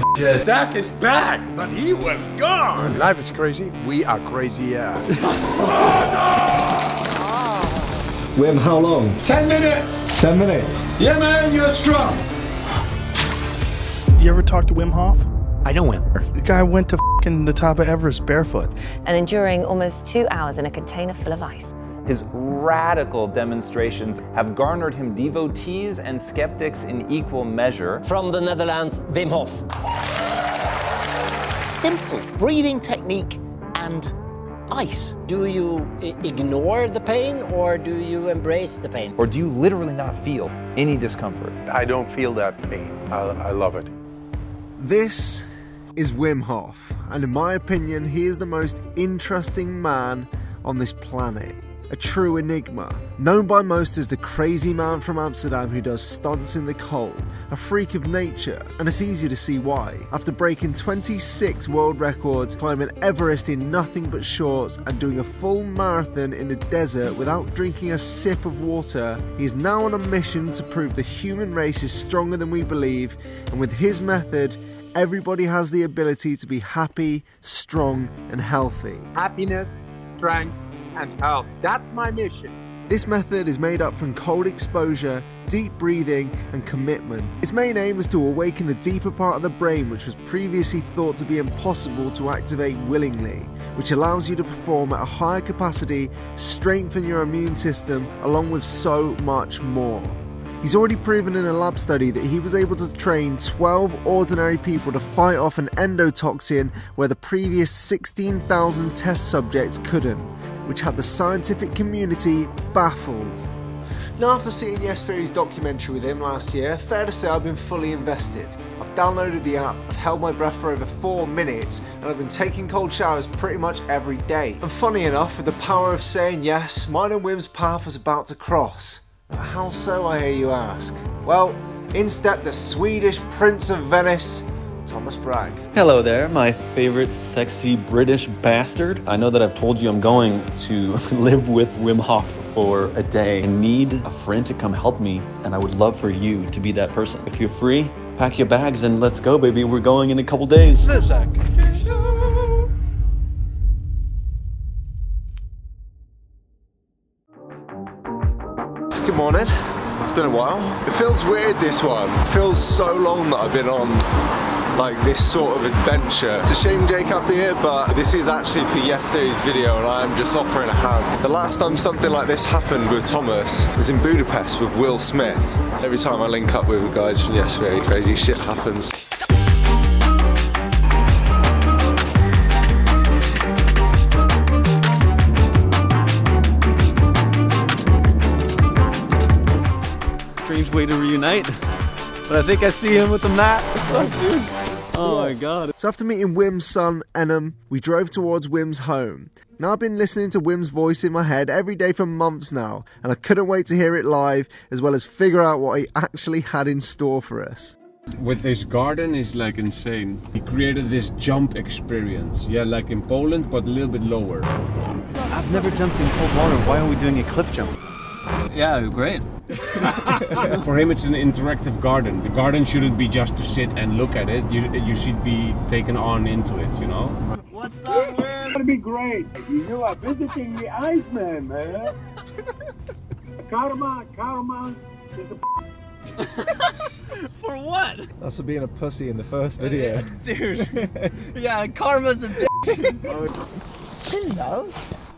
Holy shit. Zac is back, but he was gone. Life is crazy. We are crazy, yeah. Oh, no! Wim, how long? 10 minutes. 10 minutes? Yeah, man, you're strong. You ever talk to Wim Hof? I know Wim. The guy went to the top of Everest barefoot. And enduring almost 2 hours in a container full of ice. His radical demonstrations have garnered him devotees and skeptics in equal measure. From the Netherlands, Wim Hof. Simple breathing technique and ice. Do you ignore the pain, or do you embrace the pain? Or do you literally not feel any discomfort? I don't feel that pain. I love it. This is Wim Hof, and in my opinion, he is the most interesting man on this planet. A true enigma, known by most as the crazy man from Amsterdam who does stunts in the cold, a freak of nature, and it's easy to see why. After breaking 26 world records, climbing Everest in nothing but shorts, and doing a full marathon in the desert without drinking a sip of water, he is now on a mission to prove the human race is stronger than we believe, and with his method, everybody has the ability to be happy, strong, and healthy. Happiness, strength, and health. That's my mission. This method is made up from cold exposure, deep breathing, and commitment. Its main aim is to awaken the deeper part of the brain, which was previously thought to be impossible to activate willingly, which allows you to perform at a higher capacity, strengthen your immune system, along with so much more. He's already proven in a lab study that he was able to train 12 ordinary people to fight off an endotoxin where the previous 16,000 test subjects couldn't, which had the scientific community baffled. Now, after seeing Yes Theory's documentary with him last year, fair to say I've been fully invested. I've downloaded the app, I've held my breath for over 4 minutes, and I've been taking cold showers pretty much every day. And funny enough, with the power of saying yes, mine and Wim's path was about to cross. How so, I hear you ask? Well, in stepped the Swedish Prince of Venice, Thomas Bragg. Hello there, my favorite sexy British bastard. I know that I've told you I'm going to live with Wim Hof for a day. I need a friend to come help me, and I would love for you to be that person. If you're free, pack your bags and let's go, baby. We're going in a couple days. Good morning. It's been a while. It feels weird, this one. It feels so long that I've been on like this sort of adventure. It's a shame Jake can't be here, but this is actually for yesterday's video and I'm just offering a hand. The last time something like this happened with Thomas was in Budapest with Will Smith. Every time I link up with the guys from yesterday, crazy shit happens. Strange way to reunite, but I think I see him with the mat. What's up, dude? Oh my god. So after meeting Wim's son, Enahm, we drove towards Wim's home. Now I've been listening to Wim's voice in my head every day for months now, and I couldn't wait to hear it live, as well as figure out what he actually had in store for us. With his garden is like insane. He created this jump experience. Yeah, like in Poland, but a little bit lower. I've never jumped in cold water. Why are we doing a cliff jump? Yeah, great. For him, it's an interactive garden. The garden shouldn't be just to sit and look at it. You should be taken on into it, you know? What's up, man? It's gonna be great. You are visiting the Iceman, man. Karma is a For what? That's for being a pussy in the first video. Dude. Yeah, karma's a bitch. Hello.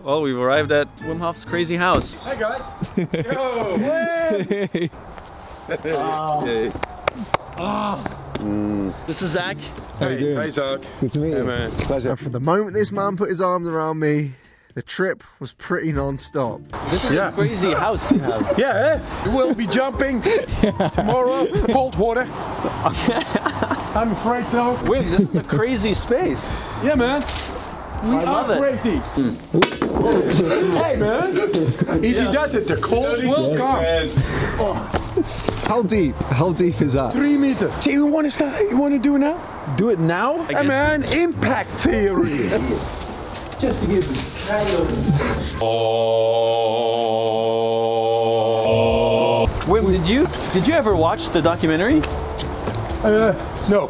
Well, we've arrived at Wim Hof's crazy house. Hey guys! Yo! Hey! Oh. Hey. Oh. Mm. This is Zac. How you doing? Hey Zac. Good to meet you. Hey, man. Pleasure. And from the moment this man put his arms around me, the trip was pretty non-stop. This is a crazy house you have. Yeah, we'll be jumping tomorrow, cold water. I'm afraid so. Wim, this is a crazy space. Yeah, man. We are crazy. Hey man, easy does it. The cold will come. Oh. How deep? How deep is that? 3 meters. See, you want to start? You want to do it now? Do it now? Hey man, impact theory. Just to give you. Oh. Wim, did you ever watch the documentary? No.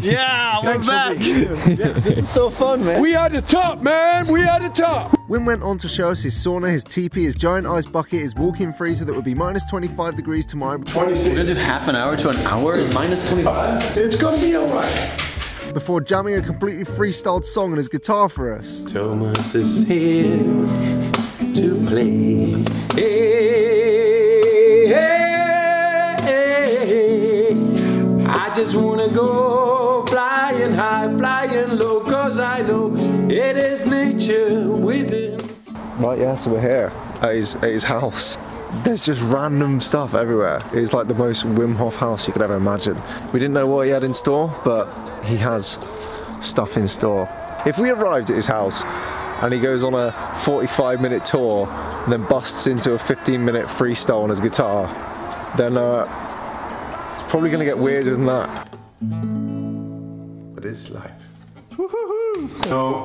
Yeah, we're back. This is so fun, man. We are the top, man. We are the top. Wim went on to show us his sauna, his teepee, his giant ice bucket, his walk-in freezer that would be minus 25 degrees tomorrow. 26. We're gonna do half an hour to an hour, minus 25. It's gonna be alright. Before jamming a completely freestyled song on his guitar for us. Thomas is here to play. Hey, hey, hey. I just wanna go flying high, flying low, cause I know it is nature within. Right, yeah, so we're here at his house. There's just random stuff everywhere. It's like the most Wim Hof house you could ever imagine. We didn't know what he had in store, but he has stuff in store. If we arrived at his house and he goes on a 45-minute tour and then busts into a 15-minute freestyle on his guitar, then it's probably gonna get weirder than that. But it's life. So,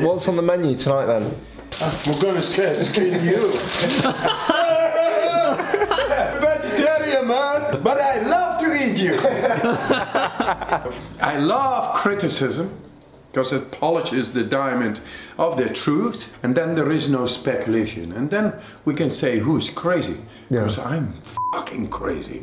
what's on the menu tonight then? We're gonna skin you. Vegetarian, man, but I love to eat you. I love criticism, because it polishes the diamond of the truth, and then there is no speculation, and then we can say who's crazy, because I'm fucking crazy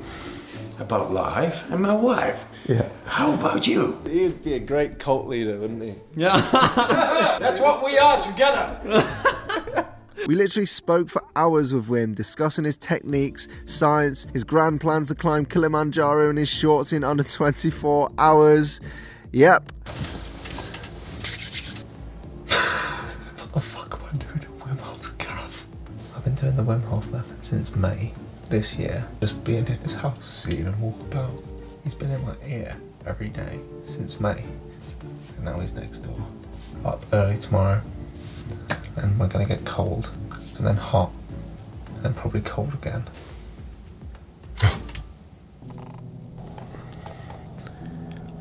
about life and my wife. Yeah. How about you? He'd be a great cult leader, wouldn't he? Yeah. That's what we are together. We literally spoke for hours with Wim, discussing his techniques, science, his grand plans to climb Kilimanjaro in his shorts in under 24 hours. Yep. What the fuck am I doing at Wim Hof's calf? I've been doing the Wim Hof method since May this year. Just being in his house, seeing him walk about. He's been in my ear every day since May, and now he's next door. Up early tomorrow, and we're gonna get cold, and then hot, and then probably cold again.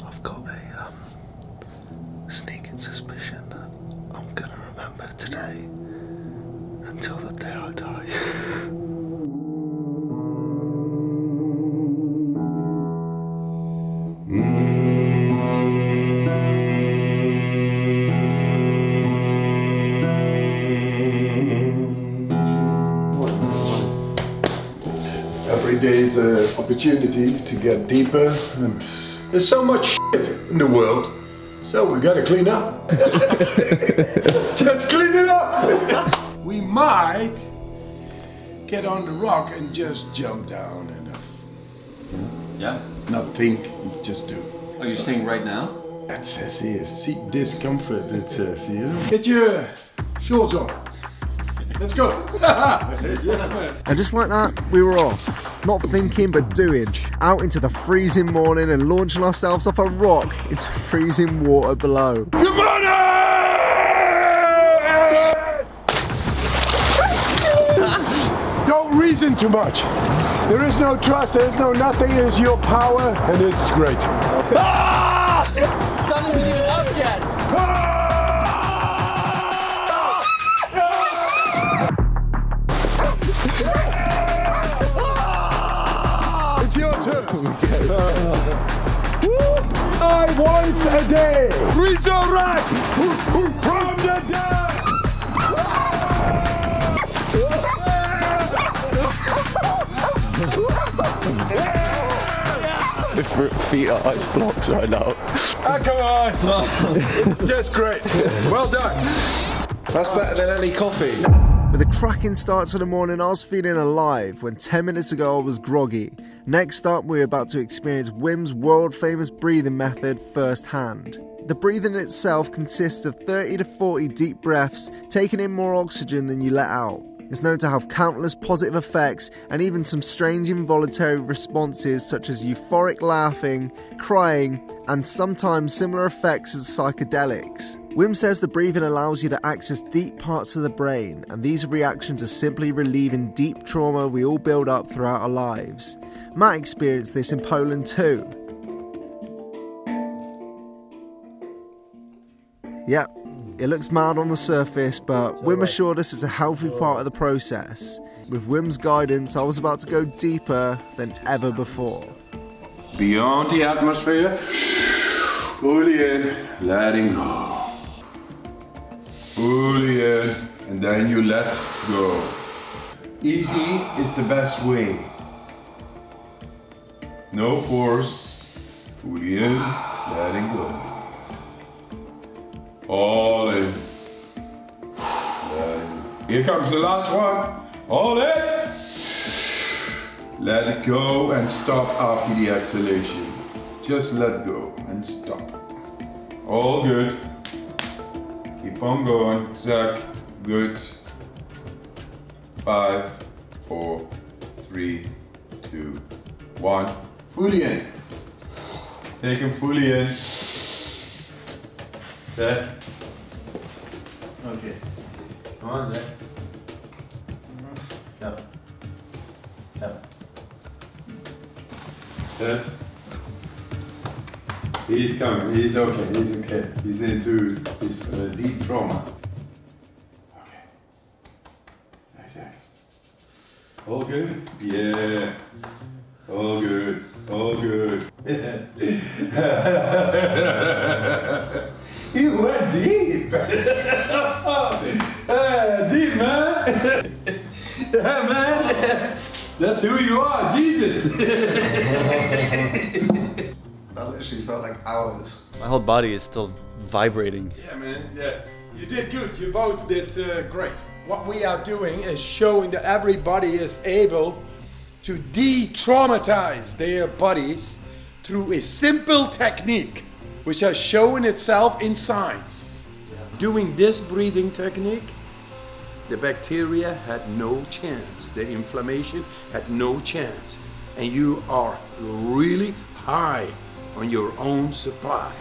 I've got a sneaking suspicion that I'm gonna remember today until the day I die. There's an opportunity to get deeper, and there's so much shit in the world, so we gotta clean up. Just clean it up! We might get on the rock and just jump down and not think, just do. Oh, you're saying right now? That says here, seek discomfort, it says here. Get your shorts on. Let's go. And just like that, we were off. Not thinking, but doing. Out into the freezing morning and launching ourselves off a rock into freezing water below. Good morning! Don't reason too much. There is no trust, there is no nothing, it is your power, and it's great. Ah! Something you love yet. Ah! I once a day resurrect from the dead. Different feet are ice blocks right now. Ah, come on! It's just great. Well done. That's better than any coffee. With a cracking start to the morning, I was feeling alive when 10 minutes ago I was groggy. Next up, we're about to experience Wim's world-famous breathing method firsthand. The breathing itself consists of 30 to 40 deep breaths, taking in more oxygen than you let out. It's known to have countless positive effects and even some strange involuntary responses such as euphoric laughing, crying, and sometimes similar effects as psychedelics. Wim says the breathing allows you to access deep parts of the brain, and these reactions are simply relieving deep trauma we all build up throughout our lives. Matt experienced this in Poland too. Yep, It looks mad on the surface, but Wim assured us it's a healthy part of the process. With Wim's guidance, I was about to go deeper than ever before. Beyond the atmosphere, fully in, letting go. Fully in, and then you let go. Easy is the best way. No force, fully in, letting go. All in. Here comes the last one. All in. Let it go and stop after the exhalation. Just let go and stop. All good. Keep on going. Zac, good. 5, 4, 3, 2, 1. Fully in. Take him fully in. There. Okay. Come on, Zac. Up. Up. There. He's coming. He's okay. He's okay. He's into this deep trauma. Okay. Nice, Zac. All good? Yeah. All good. All good. He went deep! Deep, man! Yeah, man! That's who you are, Jesus! That literally felt like hours. My whole body is still vibrating. Yeah, man, yeah. You did good, you both did great. What we are doing is showing that everybody is able to de-traumatize their bodies through a simple technique, which has shown itself in science. Yeah. Doing this breathing technique, the bacteria had no chance. The inflammation had no chance. And you are really high on your own supply.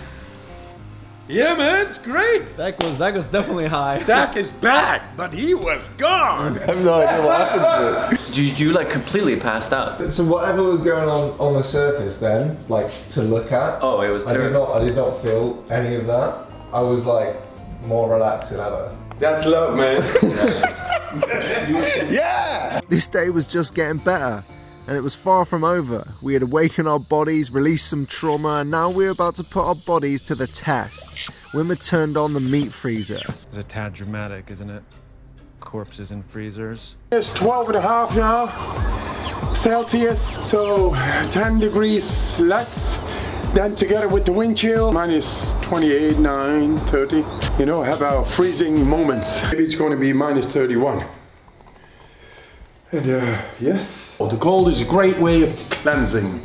Yeah, man, it's great. Zac was definitely high. Zac is back, but he was gone. I have no idea what happened to it. You like completely passed out. So whatever was going on the surface then, like to look at. Oh, it was terrible. I did not feel any of that. I was like more relaxed than ever. That's love, man. Yeah. This day was just getting better. And it was far from over. We had awakened our bodies, released some trauma, and now we were about to put our bodies to the test. Wim had turned on the meat freezer. It's a tad dramatic, isn't it? Corpses in freezers. It's 12.5 now, Celsius, so 10 degrees less. Then together with the wind chill, minus 28, 9, 30. You know, have our freezing moments. Maybe it's going to be minus 31. And yes. Well, the cold is a great way of cleansing.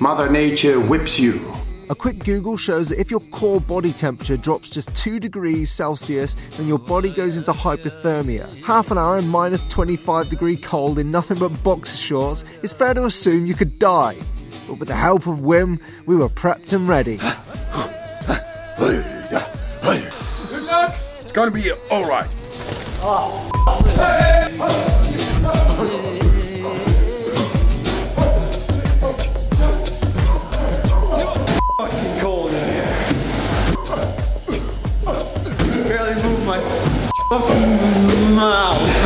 Mother Nature whips you. A quick Google shows that if your core body temperature drops just 2 degrees Celsius, then your body goes into hypothermia. Half an hour in minus 25 degree cold in nothing but boxer shorts, it's fair to assume you could die. But with the help of Wim, we were prepped and ready. Good luck. It's gonna be alright. Oh. Hey. Fucking cold in here. Barely move my fucking mouth.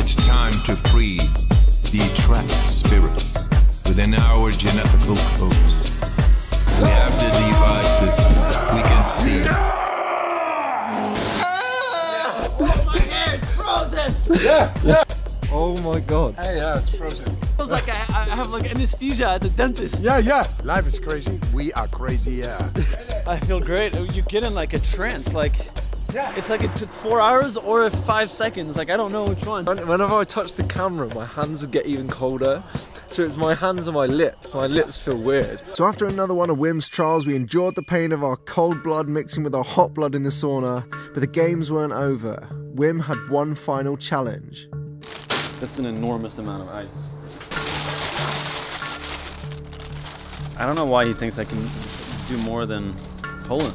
It's time to free the trapped spirits within our genetical codes. We have the devices, we can see. Ah! Oh my head, frozen! Yeah. Oh my god. Hey, yeah, it's frozen. It feels like I have like anesthesia at the dentist. Yeah. Life is crazy. We are crazy, yeah. I feel great. You get in like a trance, like. Yeah, it's like it took 4 hours or 5 seconds, like I don't know which one. Whenever I touch the camera, my hands would get even colder. So it's my hands and my lips. My lips feel weird. So after another one of Wim's trials, we endured the pain of our cold blood mixing with our hot blood in the sauna. But the games weren't over. Wim had one final challenge. That's an enormous amount of ice. I don't know why he thinks I can do more than Poland.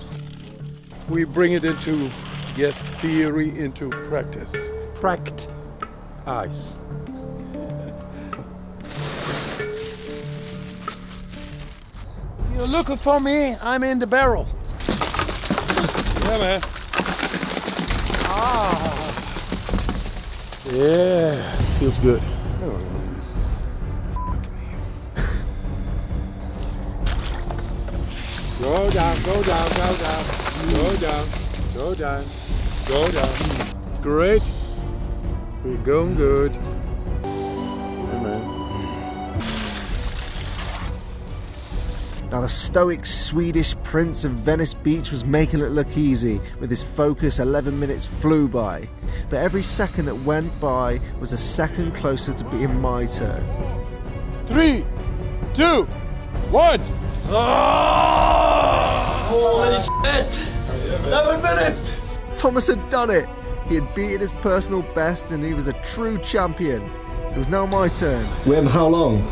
We bring it into, yes, theory into practice. Pract ice. If you're looking for me, I'm in the barrel. Yeah, man. Ah. Yeah, feels good. Oh. Go down, go down, go down, go down, go down, go down. Great. We're going good. Yeah, man. Now the stoic Swedish prince of Venice Beach was making it look easy with his focus. 11 minutes flew by, but every second that went by was a second closer to being my turn. 3, 2, 1. Oh! Holy shit! Yeah, 11 minutes! Thomas had done it. He had beaten his personal best and he was a true champion. It was now my turn. Wim, how long?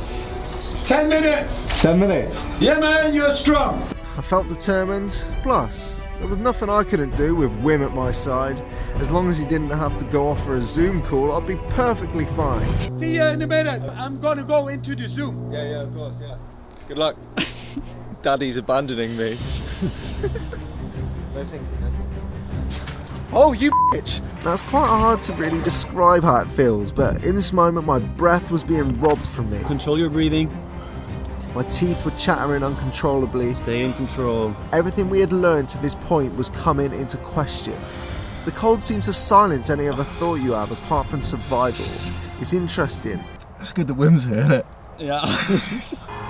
10 minutes! 10 minutes? Yeah, man, you're strong! I felt determined. Plus, there was nothing I couldn't do with Wim at my side. As long as he didn't have to go off for a Zoom call, I'd be perfectly fine. See you in a minute. I'm gonna go into the Zoom. Yeah, yeah, of course, yeah. Good luck. Daddy's abandoning me. Oh, you bitch! Now it's quite hard to really describe how it feels, but in this moment my breath was being robbed from me. Control your breathing. My teeth were chattering uncontrollably. Stay in control. Everything we had learned to this point was coming into question. The cold seems to silence any other thought you have apart from survival. It's interesting. It's good that Wim's here, isn't it? Yeah.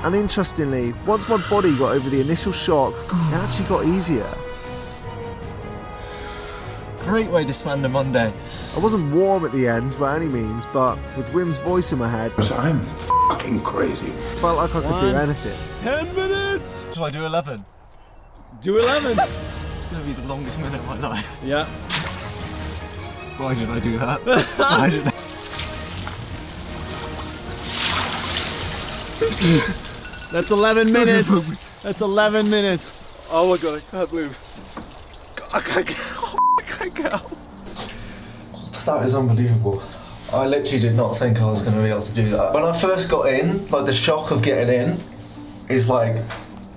And interestingly, once my body got over the initial shock, it actually got easier. Great way to spend a Monday. I wasn't warm at the end by any means, but with Wim's voice in my head, I'm fucking crazy. Felt like I could do anything. 10 minutes! Shall I do 11? Do 11! It's gonna be the longest minute of my life. Yeah. Why did I do that? Why did I... That's 11 minutes. That's 11 minutes. Oh my god, I can't move. I can't get out. That is unbelievable. I literally did not think I was going to be able to do that. When I first got in, like the shock of getting in is like,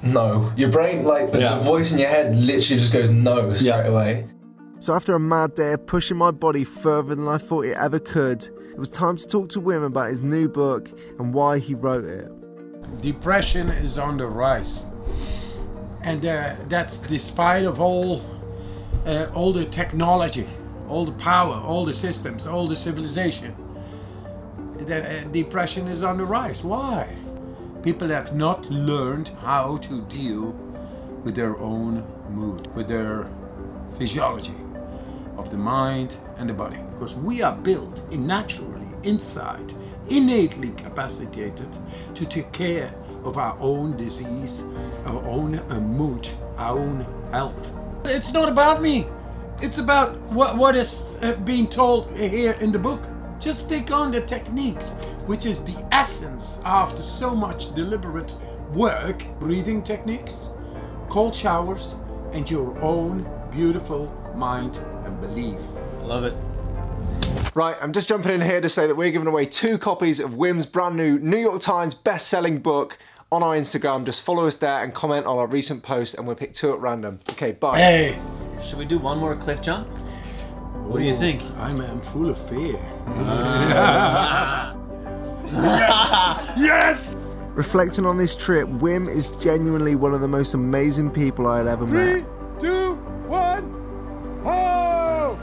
no. Your brain, like the voice in your head literally just goes no straight away. So after a mad day of pushing my body further than I thought it ever could, it was time to talk to Wim about his new book and why he wrote it. Depression is on the rise. And that's despite of all the technology, all the power, all the systems, all the civilization. The depression is on the rise. Why? People have not learned how to deal with their own mood, with their physiology of the mind and the body. Because we are built naturally, inside, innately capacitated to take care of our own disease, our own mood, our own health. It's not about me. It's about what is being told here in the book. Just take on the techniques, which is the essence after so much deliberate work. Breathing techniques, cold showers, and your own beautiful mind and belief. Love it. Right, I'm just jumping in here to say that we're giving away 2 copies of Wim's brand new New York Times best-selling book, on our Instagram. Just follow us there and comment on our recent post and we'll pick 2 at random. Okay, bye. Hey! Should we do one more cliff jump? What do you think? I'm full of fear. Yes. Yes! Reflecting on this trip, Wim is genuinely one of the most amazing people I had ever met. 3, 2, 1, oh!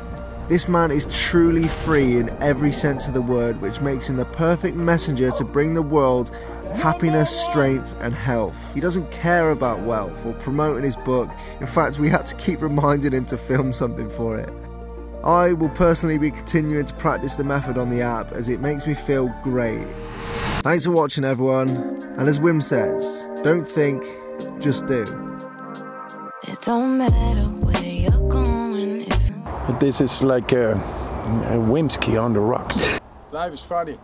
This man is truly free in every sense of the word, which makes him the perfect messenger to bring the world happiness, strength and health. He doesn't care about wealth or promoting his book. In fact, we had to keep reminding him to film something for it. I will personally be continuing to practice the method on the app as it makes me feel great. Thanks for watching, everyone. And as Wim says, don't think, just do. It don't matter where you're going. This is like a Wimski on the rocks. Life is funny.